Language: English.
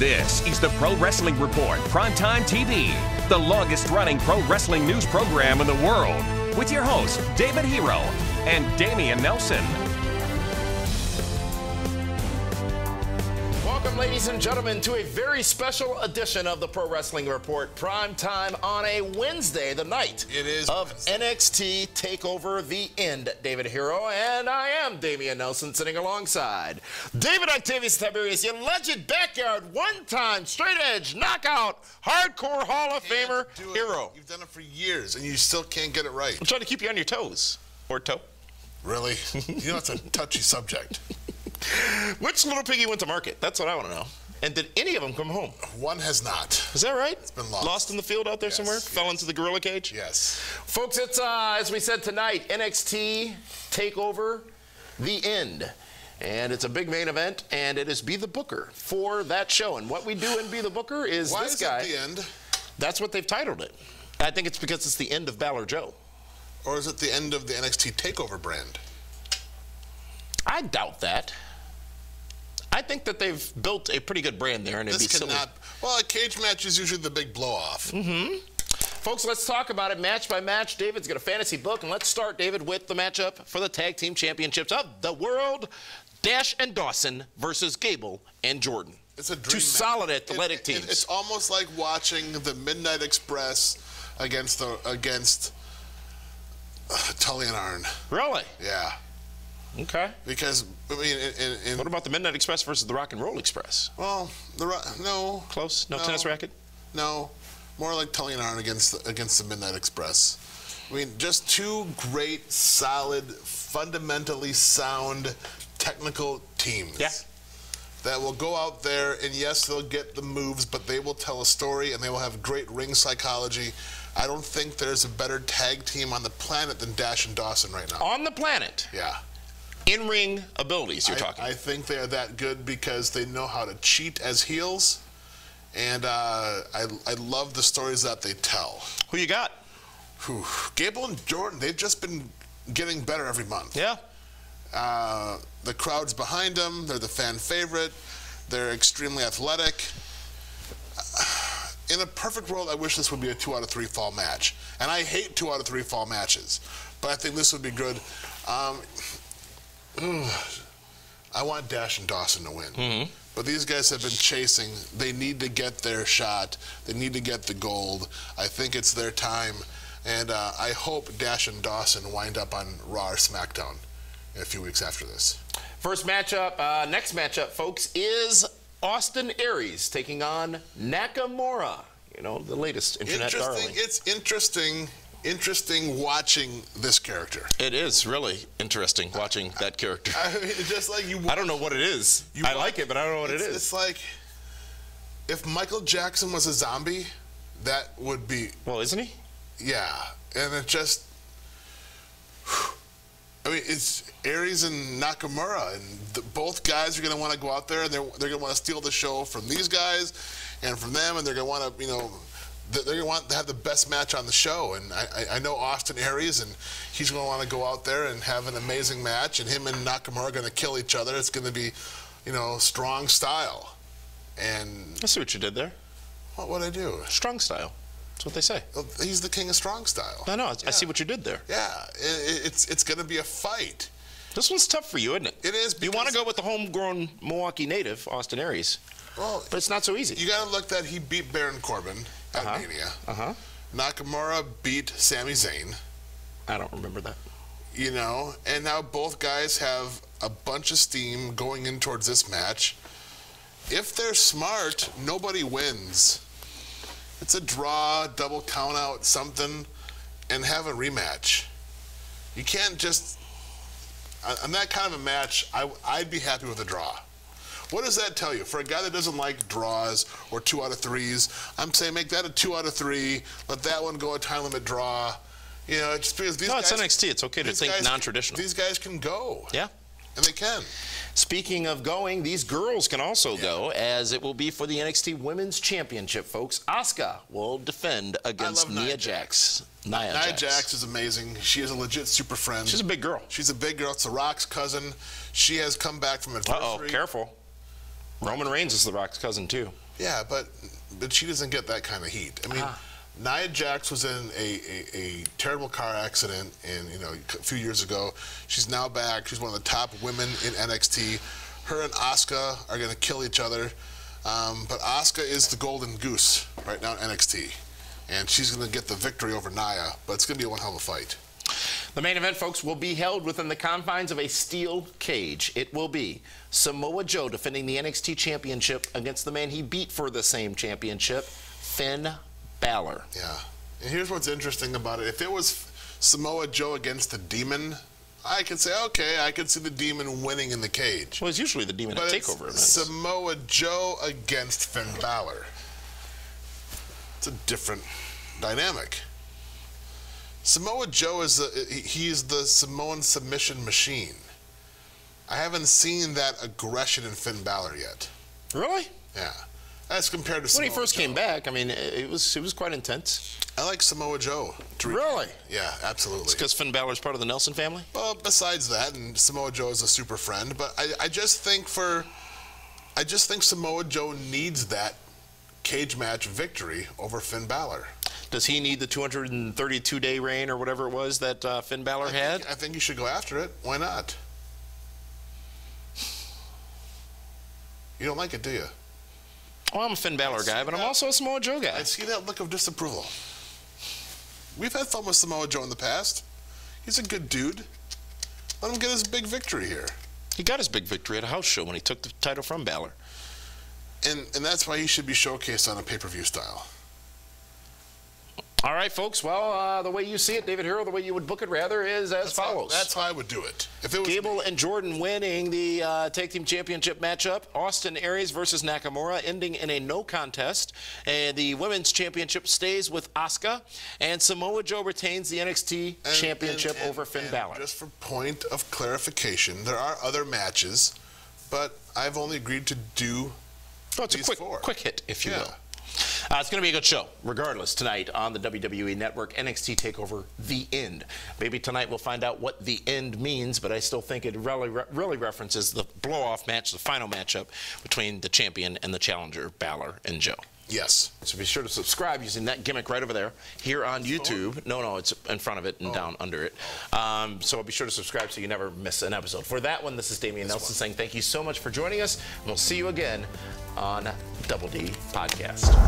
This is the Pro Wrestling Report, Primetime TV, the longest-running pro wrestling news program in the world, with your hosts, David Hero and Damian Nelson. Welcome, ladies and gentlemen, to a very special edition of the Pro Wrestling Report, Primetime on a Wednesday, the night of NXT TakeOver The End, David Hero, and I am Damian Nelson, sitting alongside David Octavius Tiberius, your legend backyard, one-time, straight-edge, knockout, hardcore Hall of Famer, Hero. You've done it for years, and you still can't get it right. I'm trying to keep you on your toes, or toe. Really? You know, it's a touchy subject. Which little piggy went to market? That's what I want to know. And did any of them come home? One has not. Is that right? It's been lost. Lost in the field out there somewhere? Yes. Fell into the gorilla cage? Yes. Folks, it's, as we said tonight, NXT TakeOver The End. And it's a big main event, and it is Be the Booker for that show. And what we do in Be the Booker is this guy. Why is it The End? That's what they've titled it. I think it's because it's the end of Balor Joe. Or is it the end of the NXT TakeOver brand? I doubt that. I think that they've built a pretty good brand there, and it'd be silly. Well, a cage match is usually the big blow-off. Mm-hmm. Folks, let's talk about it match by match. David's got a fantasy book, and let's start, David, with the matchup for the Tag Team Championships of the World, Dash and Dawson versus Gable and Jordan. It's a dream match. Two solid athletic teams. It's almost like watching the Midnight Express against Tully and Arn. Really? Yeah. Okay. Because, I mean, what about the Midnight Express versus the Rock and Roll Express? Well, no. Close? No, tennis racket? No. More like Tully and Arn against the Midnight Express. I mean, just two great, solid, fundamentally sound, technical teams. Yeah. That will go out there, and yes, they'll get the moves, but they will tell a story, and they will have great ring psychology. I don't think there's a better tag team on the planet than Dash and Dawson right now. On the planet? Yeah. In-ring abilities, you're talking. I think they are that good because they know how to cheat as heels, and I love the stories that they tell. Who you got? Whew. Gable and Jordan. They've just been getting better every month. Yeah. The crowd's behind them. They're the fan favorite. They're extremely athletic. In a perfect world, I wish this would be a 2 out of 3 fall match, and I hate 2 out of 3 fall matches, but I think this would be good. I want Dash and Dawson to win. Mm-hmm. But these guys have been chasing. They need to get their shot. They need to get the gold. I think it's their time. And I hope Dash and Dawson wind up on Raw or SmackDown in a few weeks after this. First matchup, next matchup, folks, is Austin Aries taking on Nakamura. You know, the latest internet darling. It's interesting. Interesting watching this character. It is really interesting watching that character. I mean, just like you watch, I don't know what it is. I like it, but I don't know what it is. It's like if Michael Jackson was a zombie, that would be. Well, isn't he? Yeah, and it just. I mean, it's Aries and Nakamura, and both guys are going to want to go out there, and they're going to want to steal the show from these guys, and from them, and they're going to want to, you know. They're going to want to have the best match on the show, and I know Austin Aries, and he's going to want to go out there and have an amazing match, and him and Nakamura are going to kill each other. It's going to be, you know, strong style. And I see what you did there. What would I do? Strong style. That's what they say. He's the king of strong style. No, yeah. I see what you did there. Yeah, it's going to be a fight. This one's tough for you, isn't it? It is. You want to go with the homegrown Milwaukee native, Austin Aries. Well, but it's not so easy. You got to look that he beat Baron Corbin. Mania. Nakamura beat Sami Zayn. I don't remember that. You know, and now both guys have a bunch of steam going in towards this match. If they're smart, nobody wins. It's a draw, double count out, something, and have a rematch. You can't just. On that kind of a match, I'd be happy with a draw. What does that tell you? For a guy that doesn't like draws or 2 out of 3s, I'm saying make that a 2 out of 3. Let that one go a time limit draw. You know, it's because these guys. No, it's NXT. It's okay to think non-traditional. These guys can go. Yeah. And they can. Speaking of going, these girls can also go, as it will be for the NXT Women's Championship, folks. Asuka will defend against Nia Jax. Nia Jax is amazing. She is a legit super friend. She's a big girl. She's a big girl. It's The Rock's cousin. She has come back from adversity. Uh-oh, careful. Roman Reigns is The Rock's cousin, too. Yeah, but she doesn't get that kind of heat. I mean, Nia Jax was in a terrible car accident and, you know, a few years ago. She's now back. She's one of the top women in NXT. Her and Asuka are going to kill each other. But Asuka is the golden goose right now in NXT. And she's going to get the victory over Nia. But it's going to be one hell of a fight. The main event, folks, will be held within the confines of a steel cage. It will be Samoa Joe defending the NXT Championship against the man he beat for the same championship, Finn Balor. Yeah. And here's what's interesting about it. If it was Samoa Joe against the Demon, I could say, okay, I could see the Demon winning in the cage. Well, it's usually the Demon at TakeOver events. Samoa Joe against Finn Balor. It's a different dynamic. Samoa Joe is he's the Samoan submission machine. I haven't seen that aggression in Finn Balor yet. Really? Yeah. As compared to Samoa Joe. When he first came back, I mean, it was quite intense. I like Samoa Joe. Really? Yeah, absolutely. It's because Finn Balor's part of the Nelson family? Well, besides that, and Samoa Joe is a super friend, but I just think Samoa Joe needs that cage match victory over Finn Balor. Does he need the 232-day reign or whatever it was that Finn Balor had? I think you should go after it. Why not? You don't like it, do you? Well, I'm a Finn Balor guy, but I'm also a Samoa Joe guy. I see that look of disapproval. We've had fun with Samoa Joe in the past. He's a good dude. Let him get his big victory here. He got his big victory at a house show when he took the title from Balor. And that's why he should be showcased on a pay-per-view style. All right, folks. Well, the way you see it, David Hero, the way you would book it, rather, is as follows. That's how I would do it. If it was Gable and Jordan winning the Tag Team Championship matchup, Austin Aries versus Nakamura ending in a no contest, and the Women's Championship stays with Asuka, and Samoa Joe retains the NXT Championship over Finn Balor. Just for point of clarification, there are other matches, but I've only agreed to do these four. It's a quick hit, if you will. It's going to be a good show, regardless, tonight on the WWE Network, NXT TakeOver The End. Maybe tonight we'll find out what the end means, but I still think it really references the blow-off match, the final matchup between the champion and the challenger, Balor and Joe. Yes. So be sure to subscribe using that gimmick right over there here on YouTube. No, it's in front of it and down under it. So be sure to subscribe so you never miss an episode. For that one, this is Damian Nelson saying thank you so much for joining us, and we'll see you again on Double D Podcast.